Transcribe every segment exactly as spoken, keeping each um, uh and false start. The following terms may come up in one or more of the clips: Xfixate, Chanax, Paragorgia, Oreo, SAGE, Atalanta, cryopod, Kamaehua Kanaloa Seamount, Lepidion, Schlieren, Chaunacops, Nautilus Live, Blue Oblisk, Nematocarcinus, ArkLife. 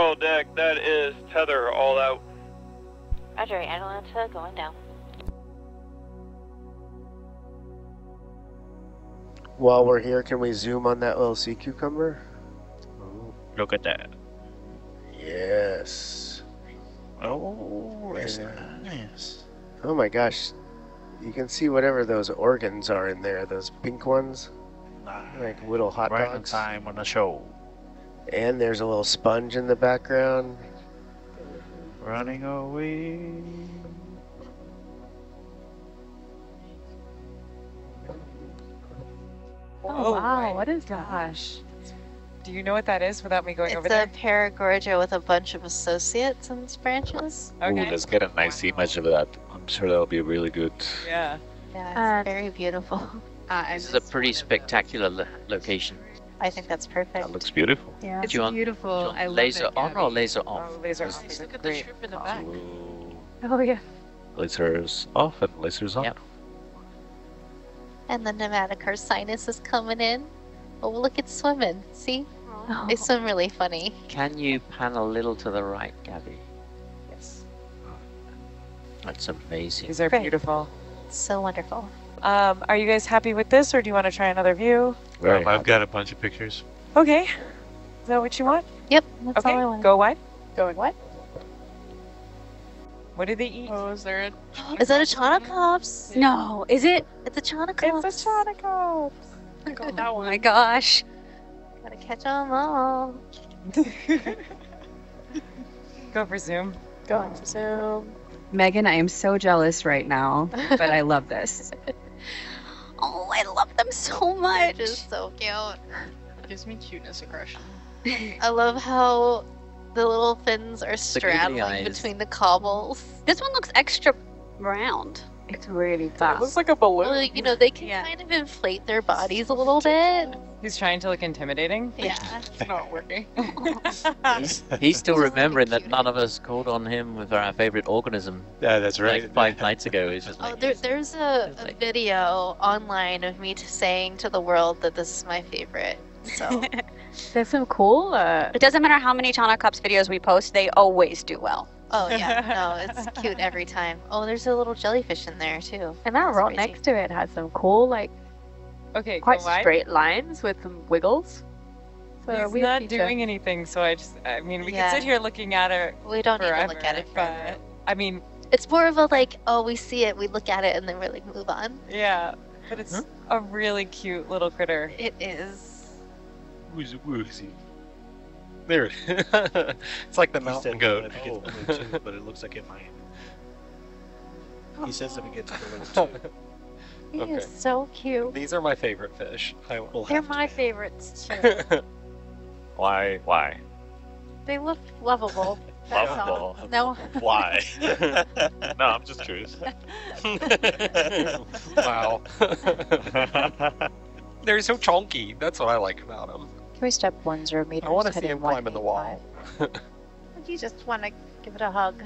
Control deck, that is tether all out. Roger, Atalanta going down. While we're here, can we zoom on that O L C cucumber? Ooh. Look at that. Yes. Oh, that's nice. Oh my gosh. You can see whatever those organs are in there, those pink ones. Nice. Like little hot right dogs. Right on time on the show. And there's a little sponge in the background. Running away. Oh, oh wow, what is that? Gosh. Do you know what that is without me going it's over there? It's a Paragorgia with a bunch of associates in its branches. Okay. Ooh, let's get a nice image of that. I'm sure that'll be really good. Yeah. Yeah, it's uh, very beautiful. Uh, this is a pretty spectacular lo location. I think that's perfect. That looks beautiful. Yeah. It's want, beautiful. I love laser it, on or laser off? Oh, laser off. Look at the shrimp in the back. Oh, yeah. Lasers off and lasers on. Yep. And the Nematocarcinus is coming in. Oh, look, it's swimming. See? Oh. They swim really funny. Can you pan a little to the right, Gabby? Yes. That's amazing. These are great. Beautiful. It's so wonderful. Um, are you guys happy with this, or do you want to try another view? Um, I've got a bunch of pictures. Okay. Is that what you want? Yep. That's okay. All I want. Go wide. Going what? What do they eat? Oh, is there a... Chanacops? Is that a Chaunacops? Yeah. No. Is it? It's a Chaunacops. It's a Chaunacops. Oh, oh my gosh. Gotta catch them all. Go for Zoom. Go on for Zoom. Megan, I am so jealous right now, but I love this. Oh, I love them so much. They're just so cute. It gives me cuteness aggression. I love how the little fins are straddling between the cobbles. This one looks extra round. It's really fast. It looks like a balloon. Well, you know, they can yeah. kind of inflate their bodies a little bit. He's trying to look intimidating. Yeah. It's not working. he's, he's still remembering that none of us called on him with our favorite organism. Yeah, that's right. Like five nights ago. He's just like, oh, there, there's a, a like... video online of me saying to the world that this is my favorite. So there's some cool... Uh... It doesn't matter how many Chaunacops videos we post, they always do well. Oh yeah, no, it's cute every time. Oh, there's a little jellyfish in there too. And that rock next to it has some cool, like, okay, quite straight lines with some wiggles. So he's not doing anything, so I just, I mean, we yeah. can sit here looking at it. We don't forever, need to look at it forever. But, I mean, it's more of a like, oh, we see it, we look at it, and then we're like, move on. Yeah, but it's huh? a really cute little critter. It is. Woozy woozy. There it is. It's like the mountain goat. Oh. But it looks like it might. He says that it gets balloon too. He okay. is so cute. These are my favorite fish. I will They're my to. favorites too. Why? Why? They look lovable. That's lovable. All. No. Why? No, I'm just curious. Wow. They're so chonky. That's what I like about them. Can we step one zero meters? I want to see him climbing the wall. You just want to give it a hug.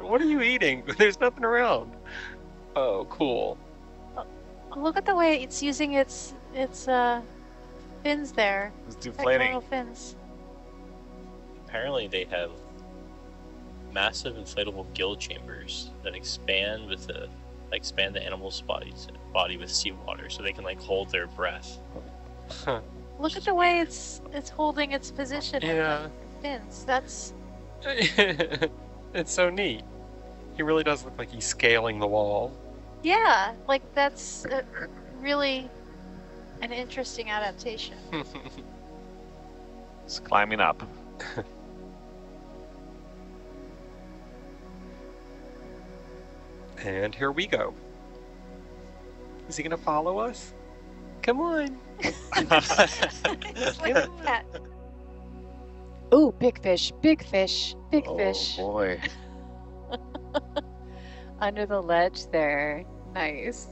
What are you eating? There's nothing around. Oh, cool. Look at the way it's using its its uh, fins there. It's deflating. Fins. Apparently, they have massive inflatable gill chambers that expand with the. expand the animal's bodies, body with seawater, so they can like hold their breath. Huh. Look at the way it's it's holding its position yeah. with the fins. That's it's so neat. He really does look like he's scaling the wall. Yeah, like that's a, really an interesting adaptation. It's climbing up. And here we go. Is he gonna follow us? Come on. Ooh, big fish, big fish, big oh, fish. Oh boy. Under the ledge there. Nice.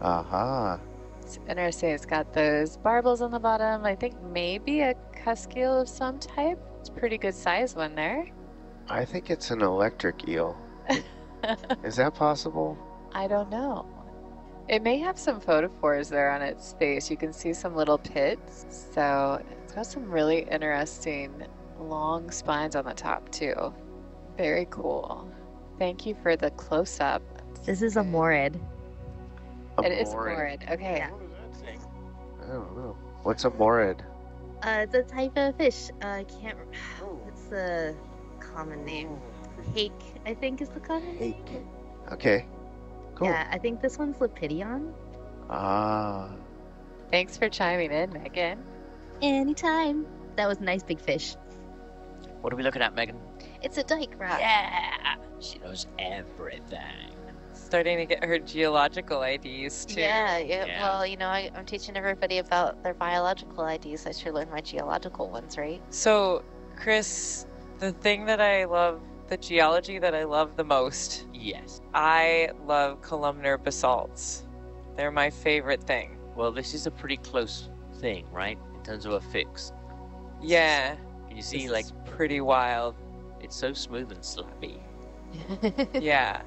Aha. Uh-huh. N R C has got those barbels on the bottom. I think maybe a cuscule of some type. It's a pretty good size one there. I think it's an electric eel. Is that possible? I don't know. It may have some photophores there on its face. You can see some little pits, so it It's got some really interesting long spines on the top too. Very cool. Thank you for the close-up. This is a morid. A it morid. is a morid. Okay. Yeah. What is that thing? I don't know. What's a morid? Uh, it's a type of fish. Uh, I can't. What's the common name? Hake, I think, is the common name. Hake. Okay. Cool. Yeah, I think this one's Lepidion. Ah. Thanks for chiming in, Megan. Anytime. That was a nice big fish. What are we looking at, Megan? It's a dyke rock. Yeah. She knows everything. Starting to get her geological I Ds too. Yeah, yeah. yeah. Well, you know, I, I'm teaching everybody about their biological I Ds. I should learn my geological ones, right? So, Chris, the thing that I love, the geology that I love the most. Yes. I love columnar basalts. They're my favorite thing. Well, this is a pretty close thing, right? In terms of a fix. Yeah. Can you see, like, pretty wild. It's so smooth and slappy. Yeah.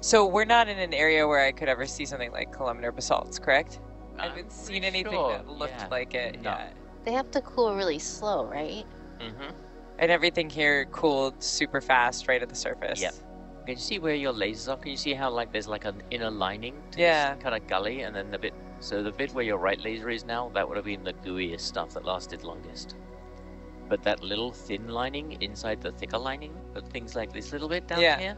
So we're not in an area where I could ever see something like columnar basalts, correct? I haven't seen anything sure. that looked yeah. like it no. yet. They have to cool really slow, right? Mm-hmm. And everything here cooled super fast right at the surface. Yep. Can you see where your lasers are? Can you see how like there's like an inner lining to yeah. this kind of gully and then the bit... So the bit where your right laser is now, that would have been the gooeyest stuff that lasted longest. But that little thin lining inside the thicker lining, but things like this little bit down yeah. here,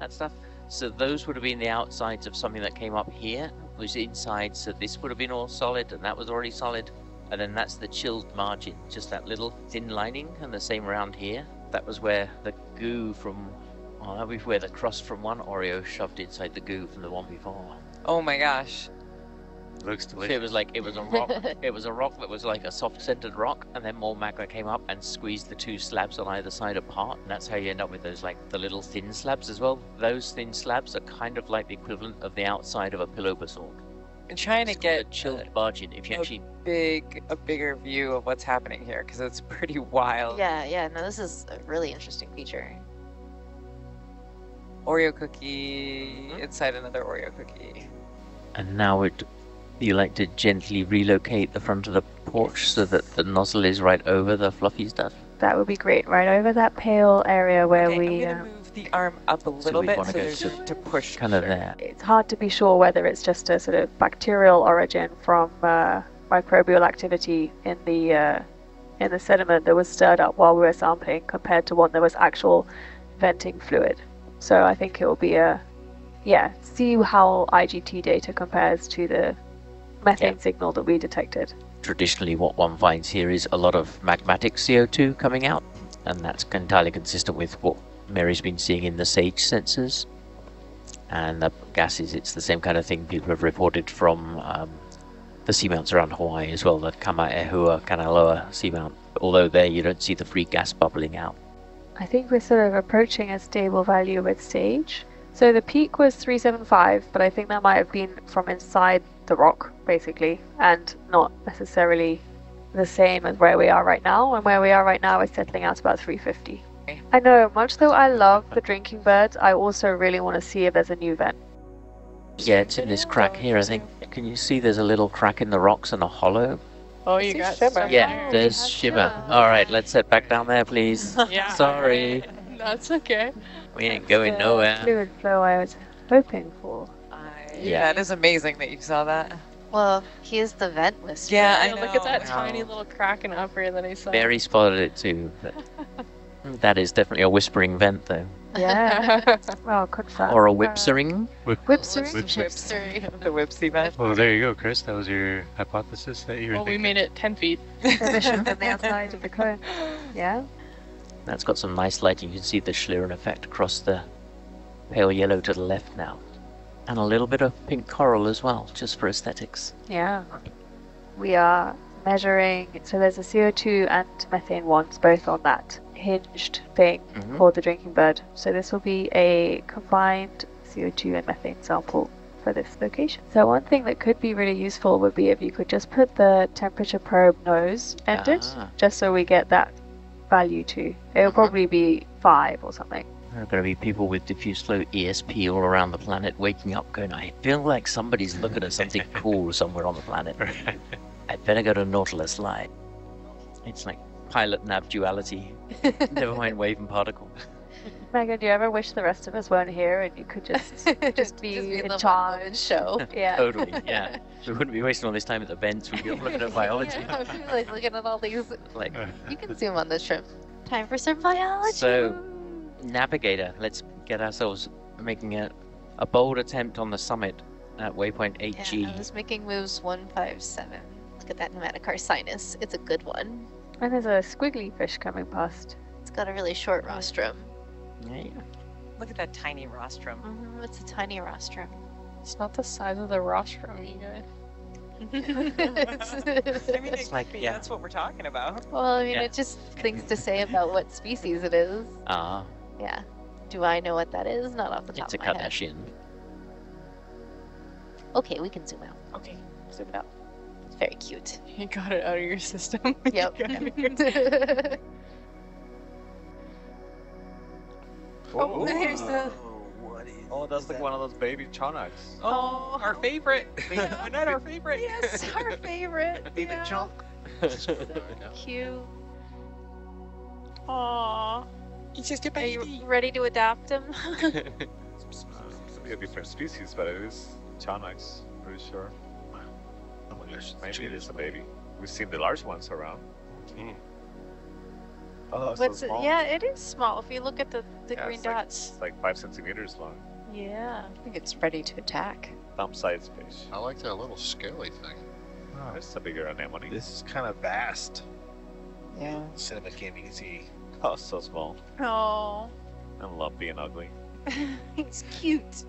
that stuff. So those would have been the outsides of something that came up here, was inside, so this would have been all solid, and that was already solid. And then that's the chilled margin, just that little thin lining, and the same around here. That was where the goo from, oh, that was where the crust from one Oreo shoved inside the goo from the one before. Oh my gosh. Looks delicious. It was like, it was a rock, it was a rock that was like a soft-centered rock, and then more magma came up and squeezed the two slabs on either side apart, and that's how you end up with those, like, the little thin slabs as well. Those thin slabs are kind of like the equivalent of the outside of a pillow basalt. I'm trying it's to get a chilled margin, if you a actually... big, a bigger view of what's happening here, because it's pretty wild. Yeah, yeah, no, this is a really interesting feature. Oreo cookie mm-hmm. inside another Oreo cookie. And now it... You like to gently relocate the front of the porch so that the nozzle is right over the fluffy stuff? That would be great, right over that pale area where okay, we... I'm going to um, move the arm up a little so bit so there's to, to push kind of there. It's hard to be sure whether it's just a sort of bacterial origin from uh, microbial activity in the, uh, in the sediment that was stirred up while we were sampling compared to one that was actual venting fluid. So I think it will be a... Yeah, see how I G T data compares to the... methane yeah. signal that we detected. Traditionally what one finds here is a lot of magmatic C O two coming out, and that's entirely consistent with what Mary's been seeing in the SAGE sensors. And the gases, it's the same kind of thing people have reported from um, the seamounts around Hawaii as well, the Kamaehua Kanaloa Seamount, although there you don't see the free gas bubbling out. I think we're sort of approaching a stable value with SAGE. So the peak was three seventy-five, but I think that might have been from inside the rock, basically, and not necessarily the same as where we are right now, and where we are right now is settling out about three fifty. Okay. I know, much though I love the drinking birds, I also really want to see if there's a new vent. Yeah, it's in this crack here, I think. Can you see there's a little crack in the rocks and a hollow? Oh, you got shimmer. Yeah, there's shimmer. Alright, let's head back down there, please. Yeah. Sorry. That's okay. We ain't going nowhere. Fluid flow I was hoping for. Yeah. That is amazing that you saw that. Well, he is the vent whisperer. Yeah, I know. Look at that wow. tiny little crack in upper that I saw. Barry spotted it too. That is definitely a whispering vent, though. Yeah. Well, good fun. Or a whipsering. Whip whipsering. Whipsering. Whipsering. The whipsy vent. Well, there you go, Chris. That was your hypothesis that you were Well, thinking. We made it ten feet. The mission from the outside of the cone. Yeah. That's got some nice lighting. You can see the Schlieren effect across the pale yellow to the left now. And a little bit of pink coral as well, just for aesthetics. Yeah. We are measuring, so there's a C O two and methane ones, both on that hinged thing mm-hmm. for the drinking bird. So this will be a combined C O two and methane sample for this location. So one thing that could be really useful would be if you could just put the temperature probe nose end it, ah. just so we get that value too. It'll mm-hmm. probably be five or something. There are going to be people with diffuse flow E S P all around the planet waking up going, I feel like somebody's looking at something cool somewhere on the planet. I'd better go to Nautilus Light. It's like pilot nav duality. Never mind wave and particle. Megan, do you ever wish the rest of us weren't here and you could just just be, just be in charge and show? Yeah, totally. Yeah, we wouldn't be wasting all this time at events. We'd be looking at biology. Yeah, I'd be like looking at all these. Like, you can zoom on this trip. Time for some biology. So, navigator, let's get ourselves making a a bold attempt on the summit at waypoint eight G. Yeah, I was making moves one five seven. Look at that Nematocarcinus. It's a good one. And there's a squiggly fish coming past. It's got a really short rostrum. Yeah, yeah. Look at that tiny rostrum. Mm-hmm, it's a tiny rostrum. It's not the size of the rostrum, you guys. I mean, it's like, yeah. That's what we're talking about. Well, I mean, yeah. It's just things to say about what species it is. Ah. Uh, yeah. Do I know what that is? Not off the top of my head. It's a Kardashian. Okay, we can zoom out. Okay, zoom it out. It's very cute. You got it out of your system. Yep. You Oh, oh, there's the... what is oh, that's like that? One of those baby Chanax. Oh, oh, our favorite. Yeah. Not our favorite. Yes, our favorite. Baby yeah. Chunk. So cute. Aww. It's just a baby. Are you ready to adopt him? It'll be a different species, but it is Chanax, pretty sure. Oh my gosh, maybe it is a baby. We've seen the large ones around. Mm. Oh, so it? Yeah, it is small. If you look at the, the yeah, green it's dots. Like, it's like five centimeters long. Yeah, I think it's ready to attack. Thumb-sized fish. I like that little scaly thing. Oh, this is a bigger anemone. This is kind of vast. Yeah. Cinnamon can't even see. Oh, so small. Oh. I love being ugly. It's cute.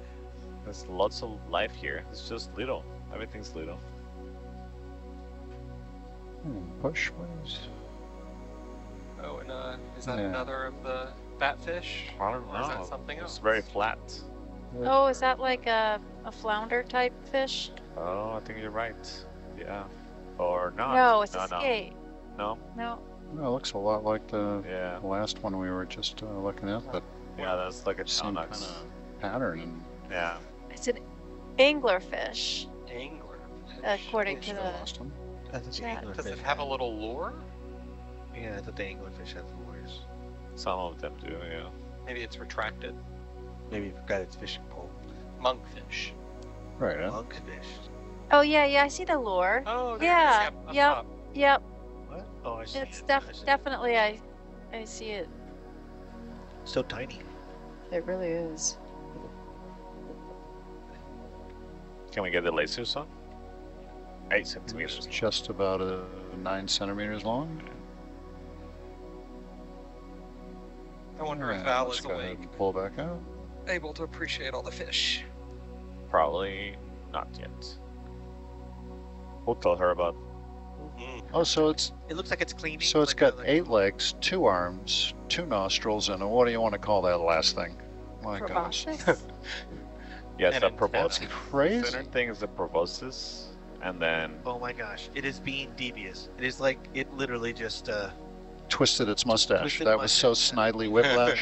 There's lots of life here. It's just little. Everything's little. Hmm, bushwings. Oh, and uh, is that yeah. another of the batfish? I don't know. Or is that something else? It's very flat. Oh, is that like a, a flounder type fish? Oh, I think you're right. Yeah. Or not. No, it's no, a skate. No. No. No. No, it looks a lot like the yeah. last one we were just uh, looking at, but yeah, that's like a same kind of pattern. Yeah. It's an anglerfish. Angler. According to the last one. That's an anglerfish. Does it have a little lure? Yeah, I thought the anglerfish had lures. Some of them do, yeah. Maybe it's retracted. Maybe it forgot its fishing pole. Monkfish. Right, huh? Monkfish. Oh, yeah, yeah, I see the lure. Oh, yeah. Up, up, yep, up. Yep. What? Oh, I see it's it. Def I see definitely, it. I, I see it. So tiny. It really is. Can we get the lasers on? Eight centimeters. It's just about uh, nine centimeters long. I wonder yeah, if Val is awake. Pull back out. Able to appreciate all the fish. Probably not yet. We'll tell her about. Mm-hmm. Oh, so it's. It looks like it's cleaning. So it's like got another... eight legs, two arms, two nostrils, and what do you want to call that last thing? My gosh. Yes, a proboscis. That's crazy. The center thing is the proboscis, and then. Oh my gosh! It is being devious. It is like it literally just. Uh, Twisted its mustache. Twisted that mustache. Was so snidely whiplash.